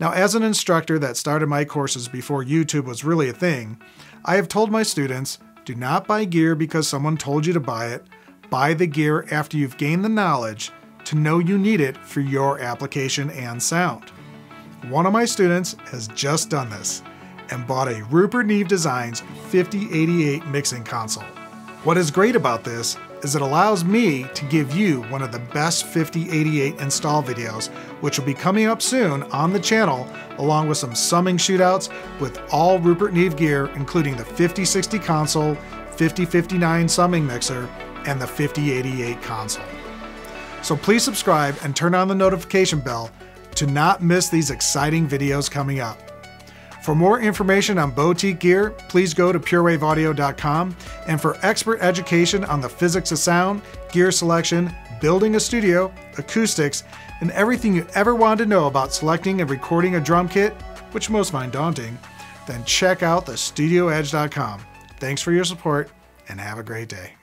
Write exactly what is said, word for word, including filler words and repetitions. Now, as an instructor that started my courses before YouTube was really a thing, I have told my students, do not buy gear because someone told you to buy it. Buy the gear after you've gained the knowledge to know you need it for your application and sound. One of my students has just done this and bought a Rupert Neve Designs fifty eighty-eight mixing console. What is great about this is it allows me to give you one of the best fifty eighty-eight install videos, which will be coming up soon on the channel, along with some summing shootouts with all Rupert Neve gear, including the fifty sixty console, fifty fifty-nine summing mixer, and the fifty eighty-eight console. So please subscribe and turn on the notification bell to not miss these exciting videos coming up. For more information on boutique gear, please go to pure wave audio dot com, and for expert education on the physics of sound, gear selection, building a studio, acoustics, and everything you ever wanted to know about selecting and recording a drum kit, which most find daunting, then check out the studio edge dot com. Thanks for your support and have a great day.